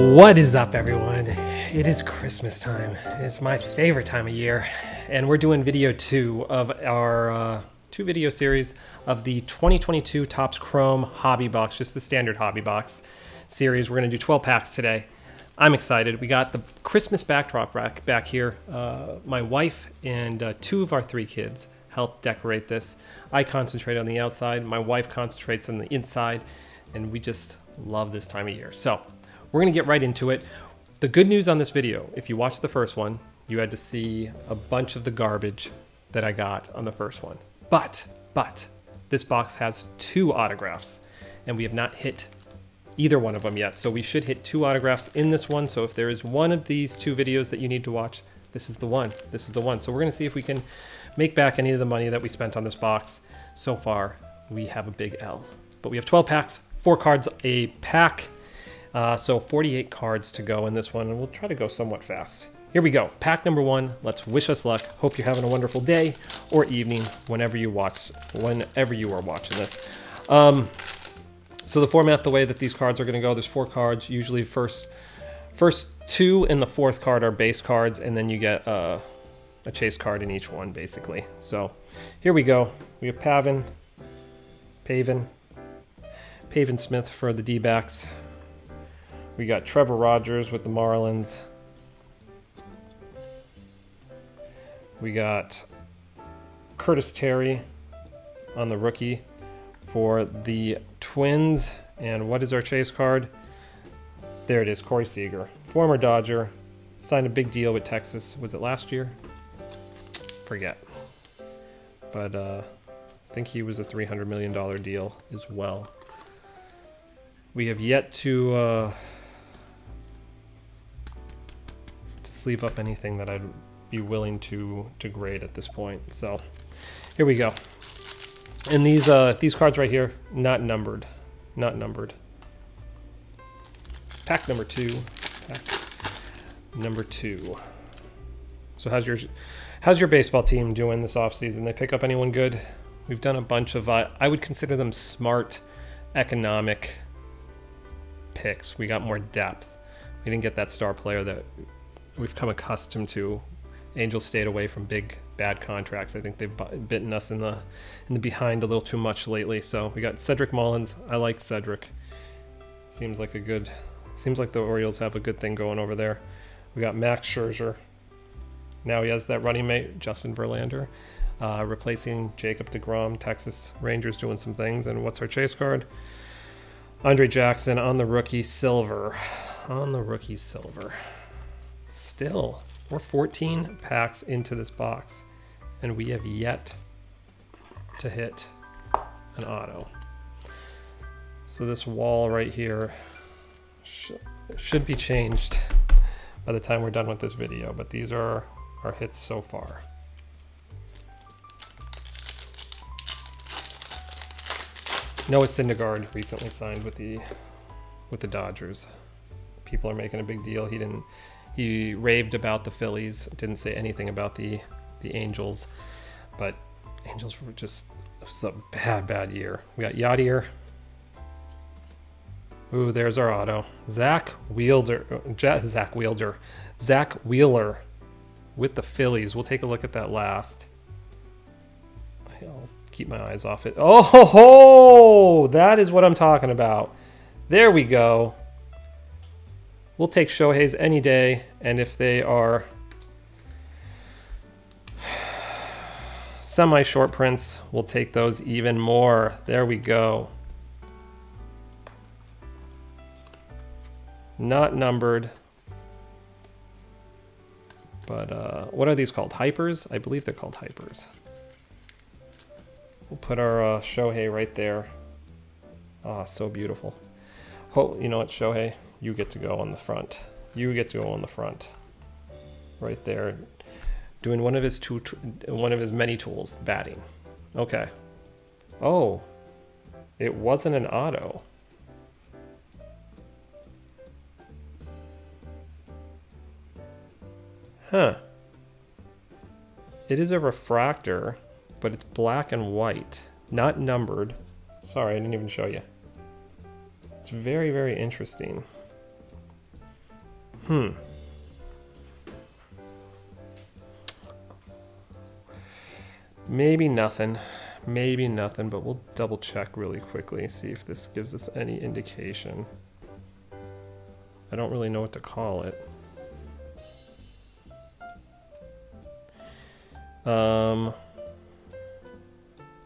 What is up, everyone? It is Christmas time. It's my favorite time of year, and we're doing video 2 of our two video series of the 2022 Topps Chrome Hobby Box, just the standard Hobby Box series. We're going to do 12 packs today. I'm excited. We got the Christmas backdrop back here. My wife and two of our 3 kids helped decorate this. I concentrate on the outside. My wife concentrates on the inside, and we just love this time of year. So we're gonna get right into it. The good news on this video, if you watched the first one, you had to see a bunch of the garbage that I got on the first one. But this box has 2 autographs, and we have not hit either one of them yet. So we should hit 2 autographs in this one. So if there is one of these 2 videos that you need to watch, this is the one. This is the one. So we're gonna see if we can make back any of the money that we spent on this box. So far, we have a big L. But we have 12 packs, 4 cards a pack. So 48 cards to go in this one, and we'll try to go somewhat fast. Here we go. Pack number 1. Let's wish us luck. Hope you're having a wonderful day or evening whenever you are watching this. So the format, the way that these cards are going to go, there's 4 cards. Usually first 2 and the 4th card are base cards, and then you get a chase card in each one, basically. So here we go. We have Pavin Smith for the D-backs. We got Trevor Rogers with the Marlins. We got Curtis Terry on the rookie for the Twins. And what is our chase card? There it is, Corey Seager. Former Dodger, signed a big deal with Texas. Was it last year? Forget. But I think he was a $300 million deal as well. We have yet to sleeve up anything that I'd be willing to grade at this point. So here we go. And these cards right here, not numbered. Pack number 2. Pack number 2. So how's your baseball team doing this offseason? They pick up anyone good? We've done a bunch of I would consider them smart economic picks. We got more depth. We didn't get that star player that we've come accustomed to. Angels stayed away from big bad contracts. I think they've bitten us in the behind a little too much lately. So we got Cedric Mullins. I like Cedric. Seems like the Orioles have a good thing going over there. We got Max Scherzer. Now he has that running mate, Justin Verlander, replacing Jacob DeGrom. Texas Rangers doing some things. And what's our chase card? Andre Jackson on the rookie silver. Still, we're 14 packs into this box, and we have yet to hit an auto. So this wall right here should be changed by the time we're done with this video, but these are our hits so far. Noah Syndergaard recently signed with the Dodgers. People are making a big deal. He raved about the Phillies, didn't say anything about the Angels, but Angels were just, it was a bad year. We got Yadier. Ooh, there's our auto. Zach Wheeler with the Phillies. We'll take a look at that last. I'll keep my eyes off it. Oh, ho, ho! That is what I'm talking about. There we go. We'll take Shoheis any day, and if they are semi-short prints, we'll take those even more. There we go. Not numbered, but what are these called? Hypers? I believe they're called hypers. We'll put our Shohei right there. Ah, oh, so beautiful. Oh, you know what, Shohei? You get to go on the front. Right there, doing one of his many tools, batting. Okay. Oh, it wasn't an auto. Huh. It is a refractor, but it's black and white, not numbered. Sorry, I didn't even show you. It's very, very interesting. Maybe nothing, but we'll double check really quickly, see if this gives us any indication. I don't really know what to call it.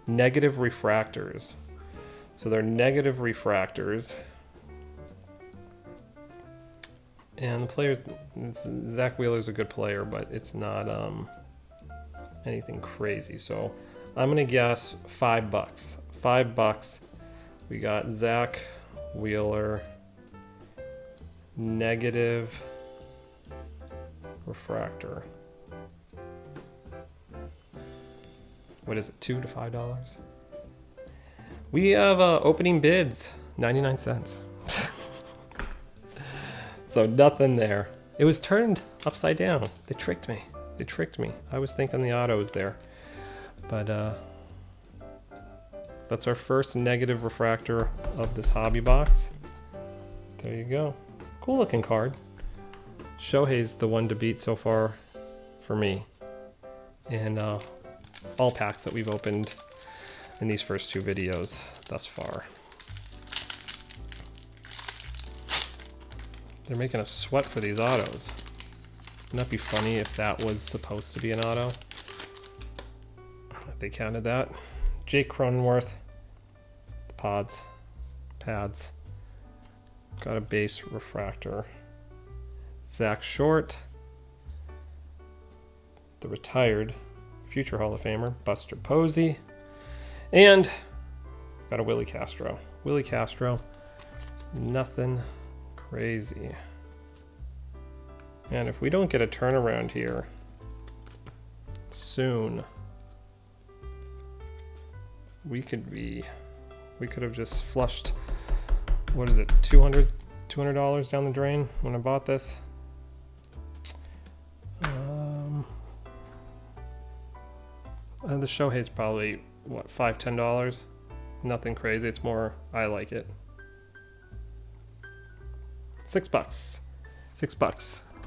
Negative refractors. So they're negative refractors. And the players, Zach Wheeler's a good player, but it's not anything crazy. So I'm gonna guess $5. $5. We got Zach Wheeler negative refractor. What is it, $2 to $5? We have opening bids, 99 cents. So nothing there. It was turned upside down. They tricked me. They tricked me. I was thinking the auto was there. But that's our first negative refractor of this hobby box. There you go. Cool looking card. Shohei's the one to beat so far for me. And all packs that we've opened in these first two videos thus far. They're making us sweat for these autos. Wouldn't that be funny if that was supposed to be an auto? If they counted that. Jake Cronenworth, the pads. Got a base refractor. Zach Short, the retired future Hall of Famer, Buster Posey. And got a Willie Castro. Willie Castro, nothing crazy. And if we don't get a turnaround here soon, we could have just flushed, what is it, $200 down the drain when I bought this. And the Shohei's probably what, $5, $10? Nothing crazy. It's more I like it. $6. I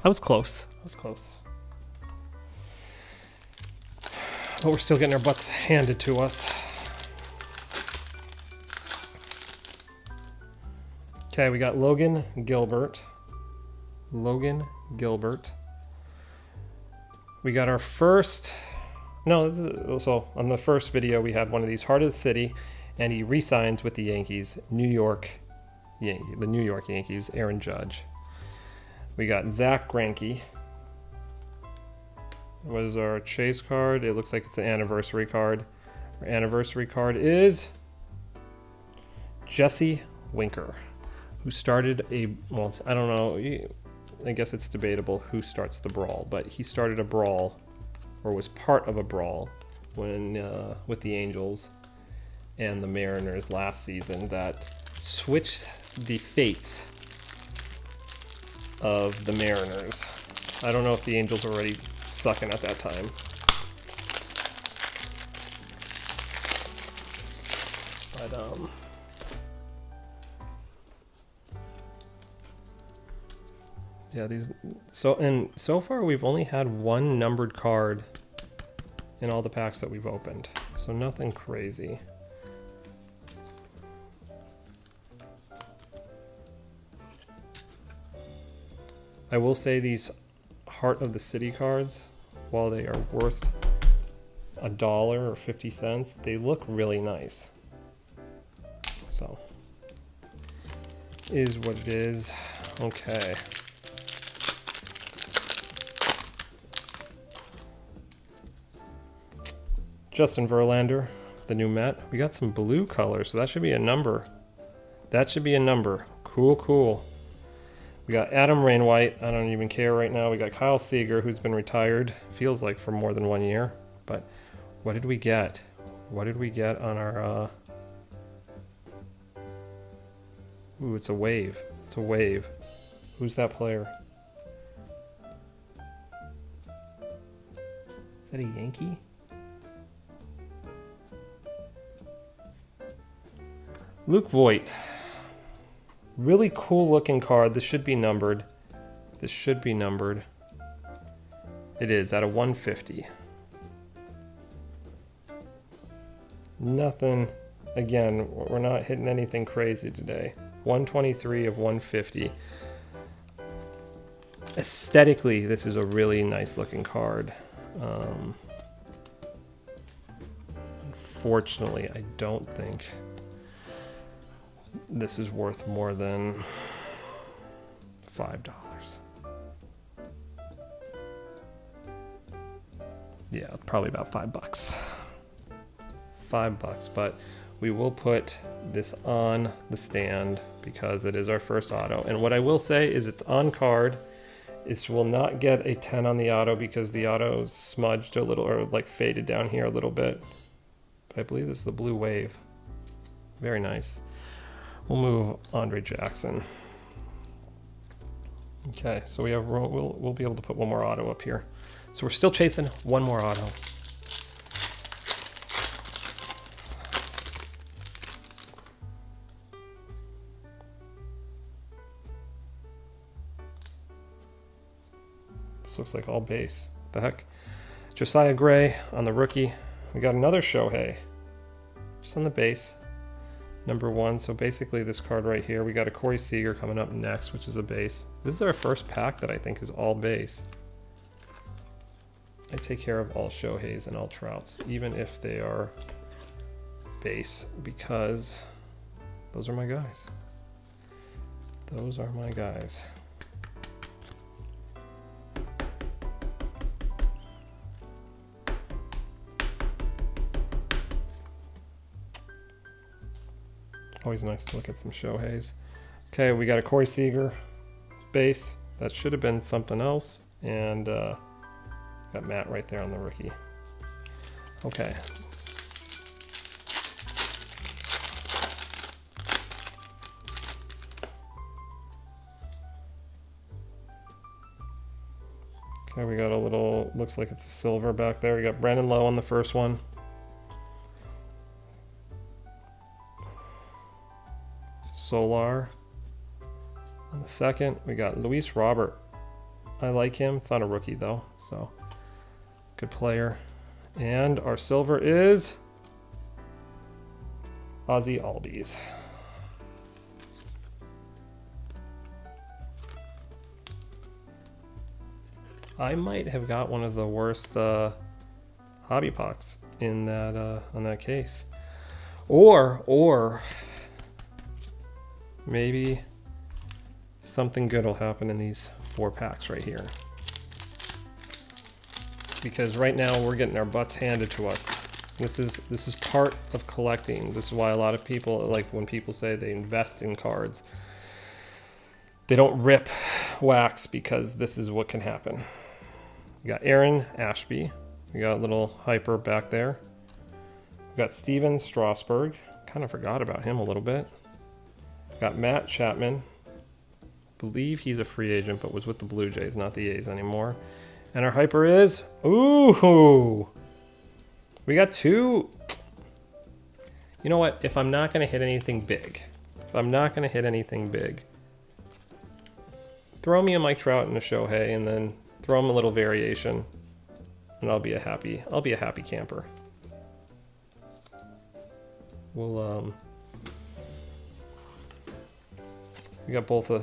was close. But we're still getting our butts handed to us. Okay, we got Logan Gilbert. We got our first... No, this is also on the first video we had one of these, Heart of the City, and he re-signs with the Yankees, the New York Yankees, Aaron Judge. We got Zach Greinke. What is our chase card? It looks like it's an anniversary card. Our anniversary card is Jesse Winker, who started a, well, I don't know, I guess it's debatable who starts the brawl, but he started a brawl, or was part of a brawl, when with the Angels and the Mariners last season that switched the fates of the Mariners. I don't know if the Angels were already sucking at that time. But, yeah, these... So far we've only had one numbered card in all the packs that we've opened. So nothing crazy. I will say these Heart of the City cards, while they are worth $1.50 or $0.50, they look really nice. So, is what it is. Okay. Justin Verlander, the new Met. We got some blue color, so that should be a number. Cool, cool. We got Adam Rainwhite. I don't even care right now. We got Kyle Seager, who's been retired, feels like, for more than 1 year. But what did we get? What did we get on our... Ooh, it's a wave. Who's that player? Is that a Yankee? Luke Voit. Really cool looking card. This should be numbered. This should be numbered. It is out of 150. Nothing. Again, we're not hitting anything crazy today. 123 of 150. Aesthetically, this is a really nice looking card. Unfortunately, I don't think this is worth more than $5. Yeah, probably about $5. $5, but we will put this on the stand because it is our first auto. And what I will say is it's on card. It will not get a 10 on the auto because the auto smudged a little, or like faded down here a little bit. But I believe this is the Blue Wave. Very nice. We'll move Andre Jackson. Okay, so we have, we'll be able to put one more auto up here. So we're still chasing one more auto. This looks like all base. What the heck? Josiah Gray on the rookie. We got another Shohei. Just on the base. Number one. So basically this card right here, we got a Corey Seager coming up next, which is a base. This is our first pack that I think is all base. I take care of all Shoheis and all Trouts, even if they are base, because those are my guys. Those are my guys. Always nice to look at some Shoheis. Okay, we got a Corey Seager base. That should have been something else. And, got Matt right there on the rookie. Okay. Okay, we got a little, looks like it's a silver back there. We got Brandon Lowe on the first one. Solar on the second. We got Luis Robert. I like him. It's not a rookie though, so. Good player. And our silver is Ozzy Albies. I might have got one of the worst hobby packs in that on that case, or maybe something good will happen in these 4 packs right here. Because right now we're getting our butts handed to us. This is part of collecting. This is why a lot of people, like when people say they invest in cards, they don't rip wax, because this is what can happen. We got Aaron Ashby. We got a little hyper back there. We got Steven Strasburg. Kind of forgot about him a little bit. We got Matt Chapman. I believe he's a free agent, but was with the Blue Jays, not the A's anymore. And our hyper is, ooh, we got 2. You know what? If I'm not going to hit anything big, throw me a Mike Trout and a Shohei, and then throw him a little variation, and I'll be a happy camper. We'll, we got both of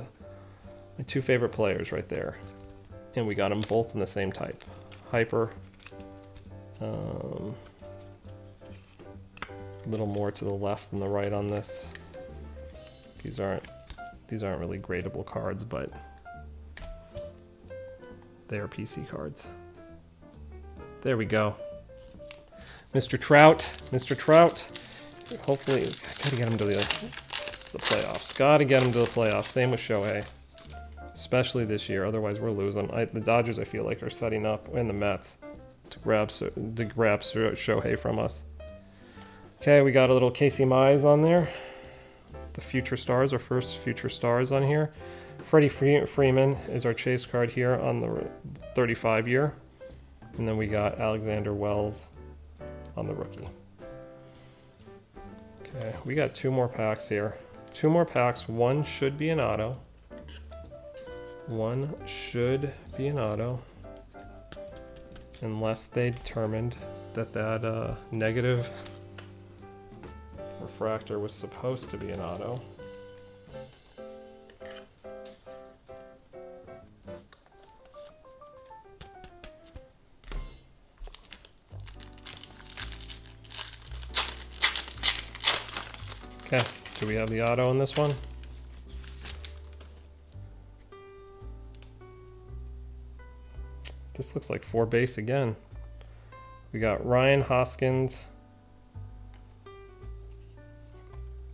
my 2 favorite players right there. And we got them both in the same type. Hyper. A little more to the left than the right on this. These aren't really gradable cards, but they are PC cards. There we go. Mr. Trout. Hopefully, I gotta get him to the playoffs. Gotta get him to the playoffs. Same with Shohei. Especially this year, otherwise we're losing. The Dodgers, I feel like, are setting up, and the Mets, to grab Shohei from us. Okay, we got a little Casey Mize on there. The future stars, our first future stars on here. Freddie Freeman is our chase card here on the 35 year, and then we got Alexander Wells on the rookie. Okay, we got 2 more packs here. 2 more packs. One should be an auto. One should be an auto, unless they determined that negative refractor was supposed to be an auto. Okay, do we have the auto on this one? This looks like four base again. We got Ryan Hoskins.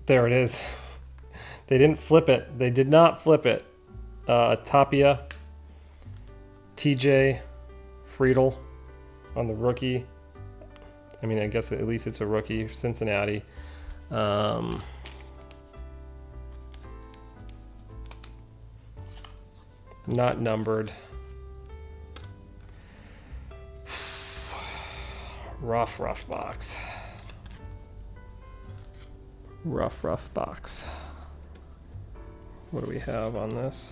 There it is. They didn't flip it. They did not flip it. Tapia, TJ Friedel on the rookie. I mean, I guess at least it's a rookie. Cincinnati. Not numbered. Rough box. Rough box. What do we have on this?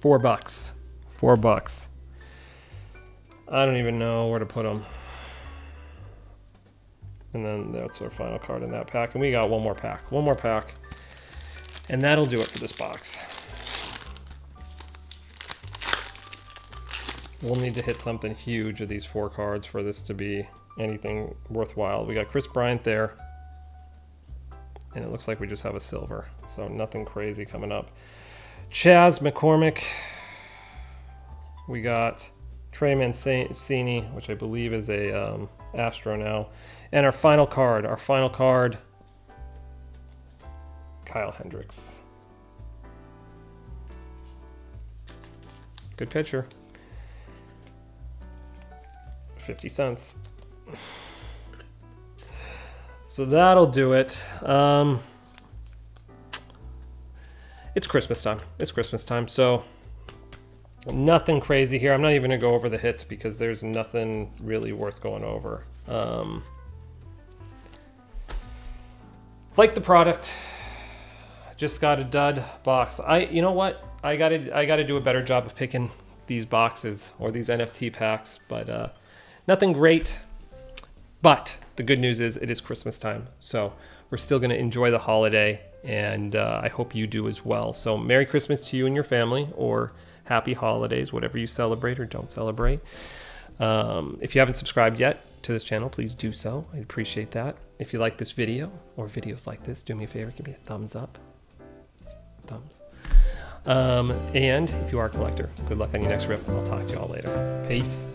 $4. $4. I don't even know where to put them. And then that's our final card in that pack. And we got one more pack. One more pack. And that'll do it for this box. We'll need to hit something huge of these four cards for this to be anything worthwhile. We got Chris Bryant there. And it looks like we just have a silver. So nothing crazy coming up. Chaz McCormick. We got Trey Mancini, which I believe is a Astro now. And our final card, Kyle Hendricks. Good pitcher. 50 cents. So that'll do it. It's Christmas time. It's Christmas time. So nothing crazy here. I'm not even gonna go over the hits because there's nothing really worth going over. Like the product. Just got a dud box. You know what? I gotta do a better job of picking these boxes or these NFT packs, but nothing great, but the good news is it is Christmas time. So we're still gonna enjoy the holiday, and I hope you do as well. So Merry Christmas to you and your family, or Happy Holidays, whatever you celebrate or don't celebrate. If you haven't subscribed yet to this channel, please do so. I'd appreciate that. If you like this video or videos like this, do me a favor, give me a thumbs up. Thumbs. And if you are a collector, good luck on your next rip. I'll talk to you all later. Peace.